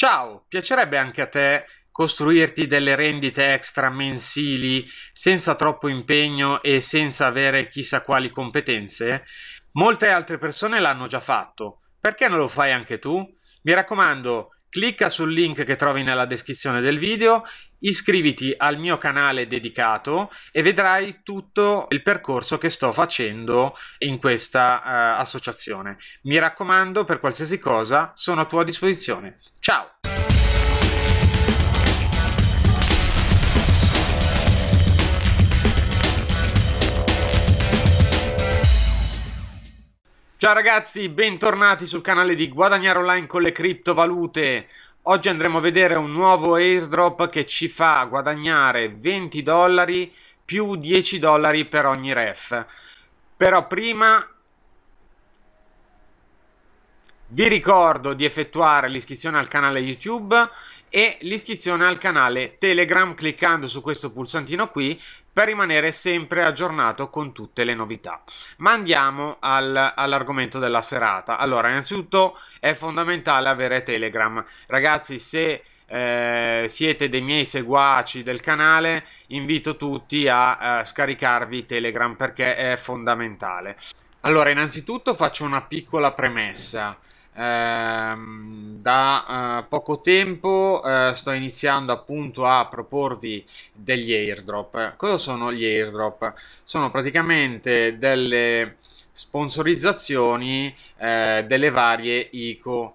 Ciao, piacerebbe anche a te costruirti delle rendite extra mensili senza troppo impegno e senza avere chissà quali competenze? Molte altre persone l'hanno già fatto, perché non lo fai anche tu? Mi raccomando, clicca sul link che trovi nella descrizione del video, iscriviti al mio canale dedicato e vedrai tutto il percorso che sto facendo in questa associazione. Mi raccomando, per qualsiasi cosa sono a tua disposizione. Ciao! Ciao ragazzi, bentornati sul canale di Guadagnare Online con le criptovalute. Oggi andremo a vedere un nuovo airdrop che ci fa guadagnare 20 dollari più 10 dollari per ogni ref. Però prima vi ricordo di effettuare l'iscrizione al canale YouTube e l'iscrizione al canale Telegram cliccando su questo pulsantino qui per rimanere sempre aggiornato con tutte le novità. Ma andiamo all'argomento della serata. Allora, innanzitutto è fondamentale avere Telegram. Ragazzi, se siete dei miei seguaci del canale, invito tutti a scaricarvi Telegram perché è fondamentale. Allora, innanzitutto faccio una piccola premessa. Da poco tempo sto iniziando appunto a proporvi degli airdrop. Cosa sono gli airdrop? Sono praticamente delle sponsorizzazioni delle varie ICO,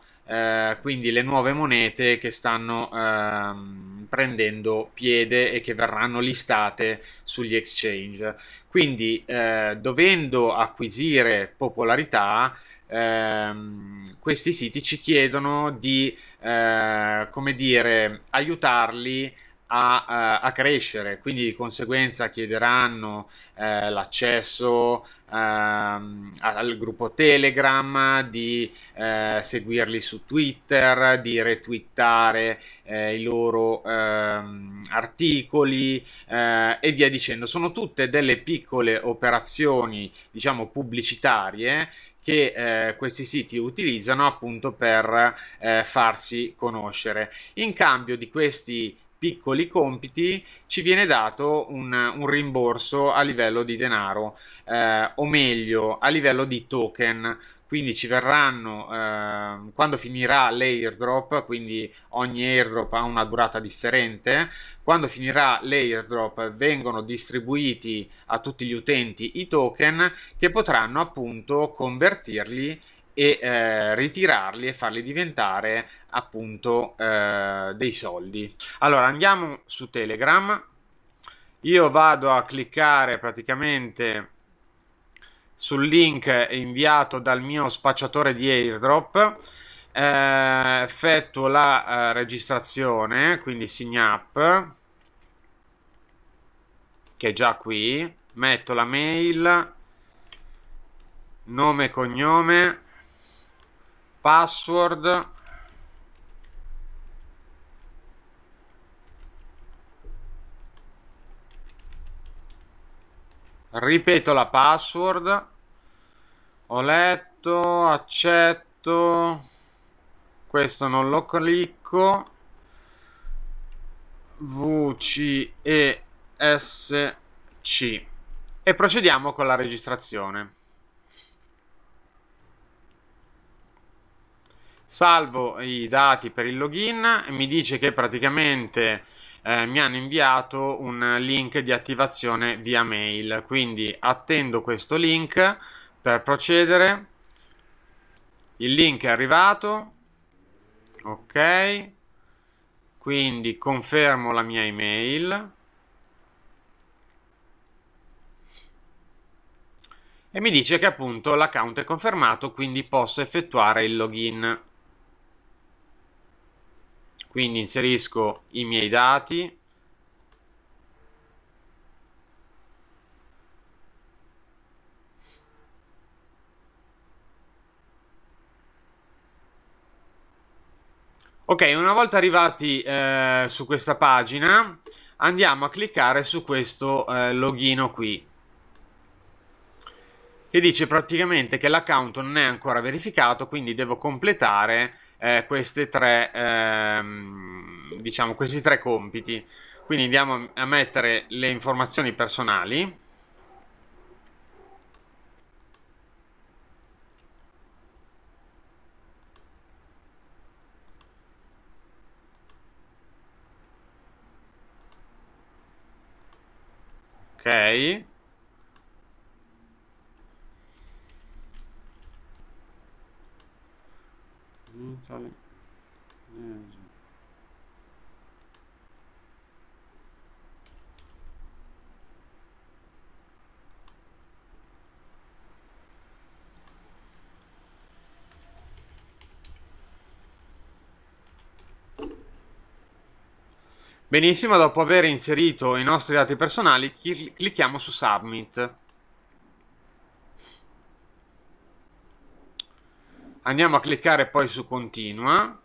quindi le nuove monete che stanno prendendo piede e che verranno listate sugli exchange. Quindi dovendo acquisire popolarità, questi siti ci chiedono di come dire, aiutarli a crescere, quindi di conseguenza chiederanno l'accesso al gruppo Telegram, di seguirli su Twitter, di retweetare i loro articoli e via dicendo. Sono tutte delle piccole operazioni, diciamo, pubblicitarie che questi siti utilizzano appunto per farsi conoscere. In cambio di questi piccoli compiti ci viene dato un rimborso a livello di denaro, o meglio a livello di token. Quindi ci verranno, quando finirà l'airdrop, quindi ogni airdrop ha una durata differente, quando finirà l'airdrop vengono distribuiti a tutti gli utenti i token che potranno appunto convertirli e ritirarli e farli diventare appunto dei soldi. Allora andiamo su Telegram, io vado a cliccare praticamente sul link inviato dal mio spacciatore di airdrop, effettuo la registrazione, quindi sign up, che è già qui, metto la mail, nome e cognome, password, ripeto la password, ho letto, accetto, questo non lo clicco, VCESC e procediamo con la registrazione. Salvo i dati per il login e mi dice che praticamente mi hanno inviato un link di attivazione via mail, quindi attendo questo link per procedere. Il link è arrivato, ok, quindi confermo la mia email e mi dice che appunto l'account è confermato, quindi posso effettuare il login. Quindi inserisco i miei dati, ok. Una volta arrivati su questa pagina andiamo a cliccare su questo loghino qui che dice praticamente che l'account non è ancora verificato, quindi devo completare questi tre compiti. Quindi andiamo a mettere le informazioni personali. Ok. Benissimo, dopo aver inserito i nostri dati personali, clicchiamo su Submit. Andiamo a cliccare poi su Continua.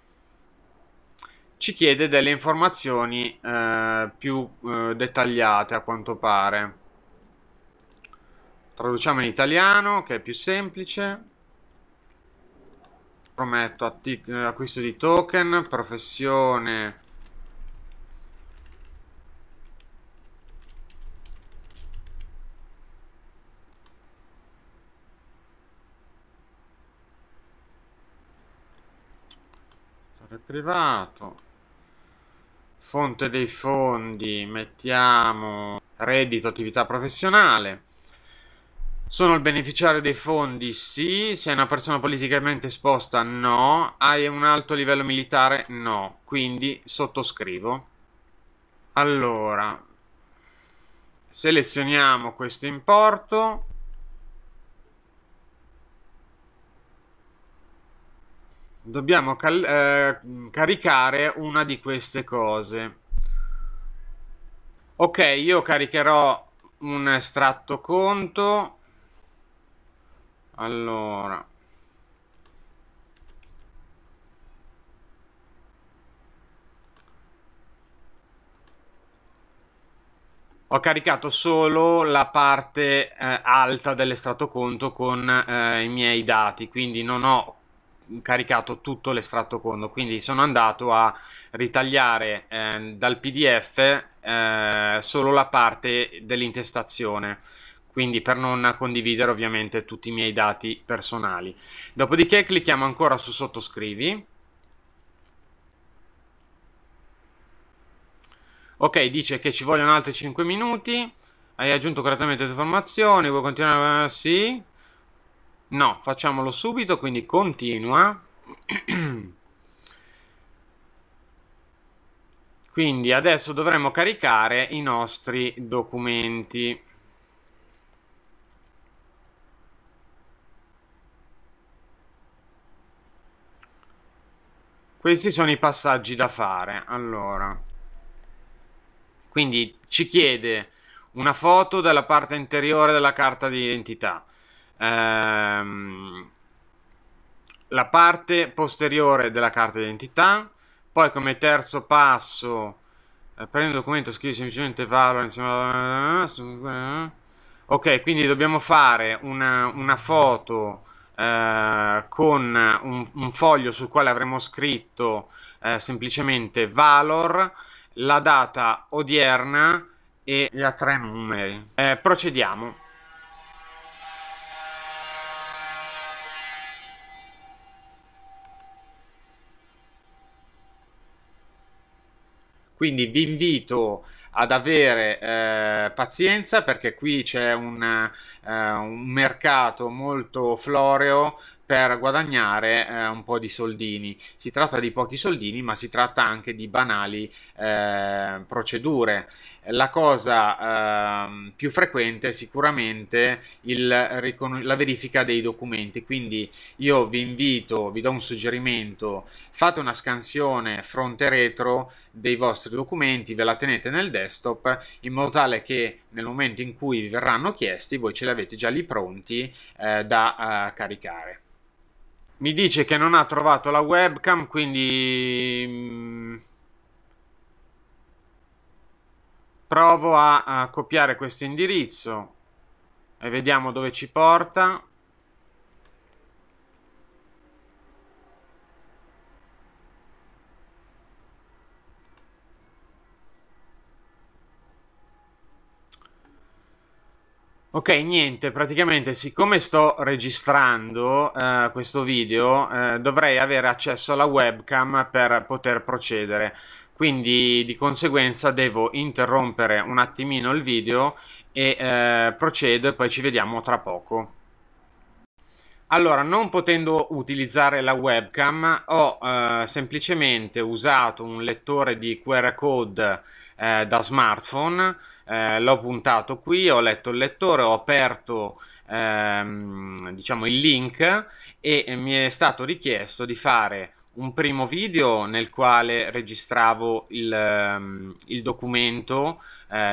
Ci chiede delle informazioni più dettagliate, a quanto pare. Traduciamo in italiano, che è più semplice. Prometto acquisto di token, professione... privato, fonte dei fondi, mettiamo reddito, attività professionale. Sono il beneficiario dei fondi? Sì. Sei una persona politicamente esposta? No. Hai un alto livello militare? No. Quindi sottoscrivo. Allora, selezioniamo questo importo. Dobbiamo caricare una di queste cose. Ok, io caricherò un estratto conto. Allora, ho caricato solo la parte alta dell'estratto conto con i miei dati, quindi non ho caricato tutto l'estratto conto, quindi sono andato a ritagliare dal PDF solo la parte dell'intestazione, quindi per non condividere ovviamente tutti i miei dati personali. Dopodiché clicchiamo ancora su sottoscrivi. Ok, dice che ci vogliono altri 5 minuti. Hai aggiunto correttamente le informazioni, vuoi continuare? Sì. No, facciamolo subito, quindi continua. Quindi adesso dovremo caricare i nostri documenti. Questi sono i passaggi da fare. Allora, quindi ci chiede una foto della parte anteriore della carta di identità, la parte posteriore della carta d'identità, poi come terzo passo prendi un documento, scrivi semplicemente valore insieme. Ok, quindi dobbiamo fare una foto con un foglio sul quale avremo scritto semplicemente valor, la data odierna e a 3 numeri. Procediamo. Quindi vi invito ad avere pazienza, perché qui c'è un mercato molto floreo per guadagnare un po' di soldini. Si tratta di pochi soldini, ma si tratta anche di banali procedure. La cosa più frequente è sicuramente la verifica dei documenti, quindi io vi invito, vi do un suggerimento: fate una scansione fronte retro dei vostri documenti, ve la tenete nel desktop, in modo tale che nel momento in cui vi verranno chiesti voi ce li avete già lì pronti da caricare. Mi dice che non ha trovato la webcam, quindi... provo a copiare questo indirizzo e vediamo dove ci porta. Ok, niente, praticamente siccome sto registrando questo video dovrei avere accesso alla webcam per poter procedere, quindi di conseguenza devo interrompere un attimino il video e procedo e poi ci vediamo tra poco. Allora, non potendo utilizzare la webcam ho semplicemente usato un lettore di QR code da smartphone. L'ho puntato qui, ho letto il lettore, ho aperto diciamo il link e mi è stato richiesto di fare un primo video nel quale registravo il documento.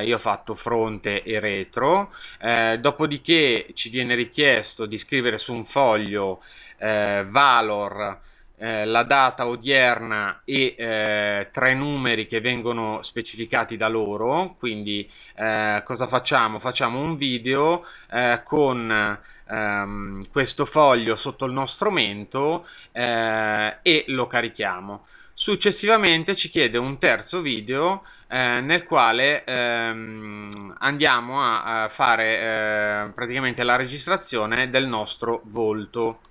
Io ho fatto fronte e retro, dopodiché ci viene richiesto di scrivere su un foglio Valor la data odierna e 3 numeri che vengono specificati da loro, quindi cosa facciamo? Facciamo un video con questo foglio sotto il nostro mento e lo carichiamo. Successivamente ci chiede un terzo video nel quale andiamo a fare praticamente la registrazione del nostro volto.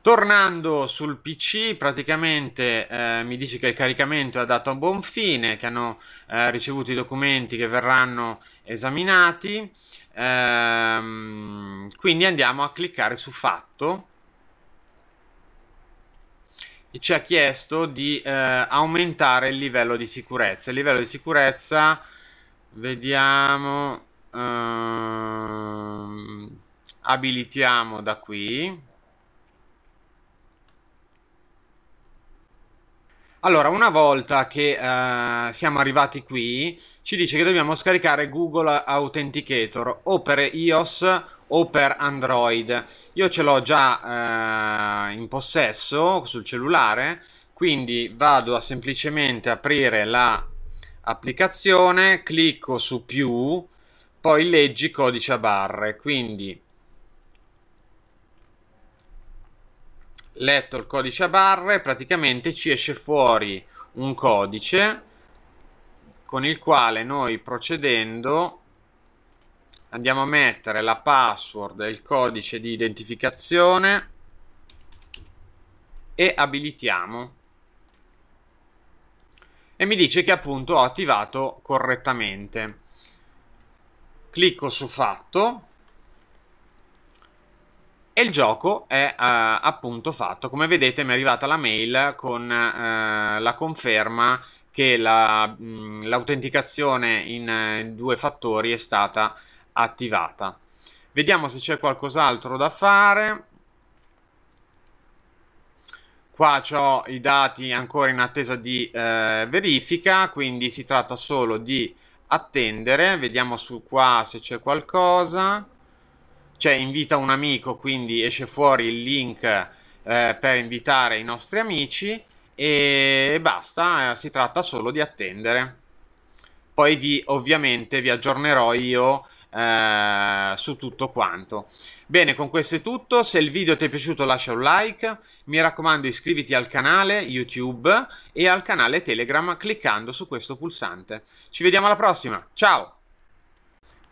Tornando sul PC, praticamente mi dice che il caricamento è andato a buon fine, che hanno ricevuto i documenti che verranno esaminati, quindi andiamo a cliccare su Fatto e ci ha chiesto di aumentare il livello di sicurezza. Il livello di sicurezza, vediamo, abilitiamo da qui. Allora, una volta che siamo arrivati qui, ci dice che dobbiamo scaricare Google Authenticator o per iOS o per Android. Io ce l'ho già in possesso sul cellulare, quindi vado a semplicemente aprire l'applicazione, clicco su più, poi leggi codice a barre, quindi letto il codice a barre, praticamente ci esce fuori un codice con il quale noi, procedendo, andiamo a mettere la password e il codice di identificazione e abilitiamo, e mi dice che appunto ho attivato correttamente. Clicco su Fatto e il gioco è appunto fatto. Come vedete mi è arrivata la mail con la conferma che l'autenticazione in 2 fattori è stata attivata. Vediamo se c'è qualcos'altro da fare. Qua ho i dati ancora in attesa di verifica, quindi si tratta solo di attendere. Vediamo su qua se c'è qualcosa. C'è invita un amico, quindi esce fuori il link per invitare i nostri amici e basta, si tratta solo di attendere. Poi ovviamente vi aggiornerò io su tutto quanto. Bene, con questo è tutto. Se il video ti è piaciuto lascia un like, mi raccomando iscriviti al canale YouTube e al canale Telegram cliccando su questo pulsante. Ci vediamo alla prossima, ciao!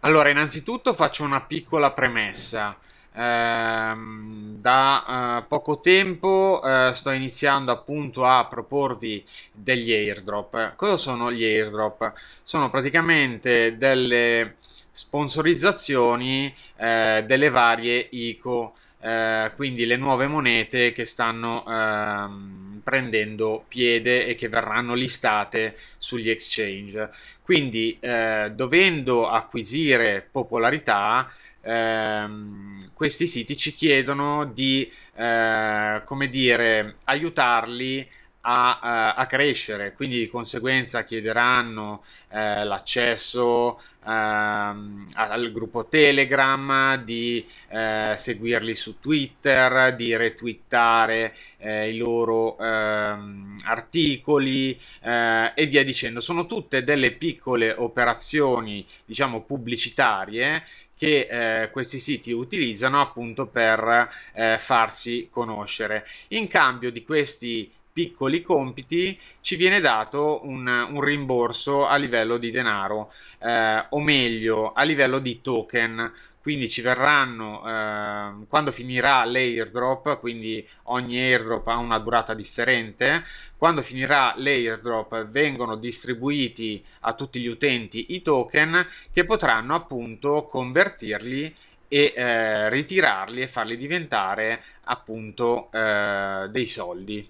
Allora, innanzitutto faccio una piccola premessa. Da poco tempo sto iniziando appunto a proporvi degli airdrop. Cosa sono gli airdrop? Sono praticamente delle sponsorizzazioni delle varie ICO, quindi le nuove monete che stanno prendendo piede e che verranno listate sugli exchange. Quindi dovendo acquisire popolarità, questi siti ci chiedono di come dire, aiutarli a crescere, quindi di conseguenza chiederanno l'accesso al gruppo Telegram, di seguirli su Twitter, di retweetare i loro articoli e via dicendo. Sono tutte delle piccole operazioni, diciamo, pubblicitarie che questi siti utilizzano appunto per farsi conoscere. In cambio di questi piccoli compiti ci viene dato un rimborso a livello di denaro, o meglio a livello di token. Quindi ci verranno, quando finirà l'airdrop, quindi ogni airdrop ha una durata differente, quando finirà l'airdrop vengono distribuiti a tutti gli utenti i token che potranno appunto convertirli e ritirarli e farli diventare appunto dei soldi.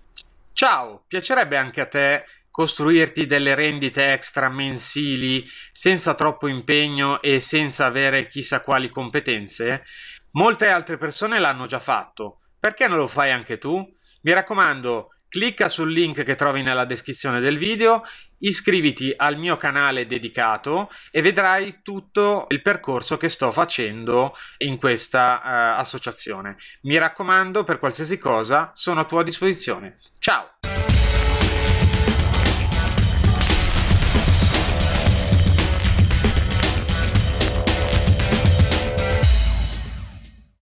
Ciao, piacerebbe anche a te costruirti delle rendite extra mensili senza troppo impegno e senza avere chissà quali competenze? Molte altre persone l'hanno già fatto, perché non lo fai anche tu? Mi raccomando, clicca sul link che trovi nella descrizione del video, iscriviti al mio canale dedicato e vedrai tutto il percorso che sto facendo in questa associazione. Mi raccomando, per qualsiasi cosa sono a tua disposizione. Ciao!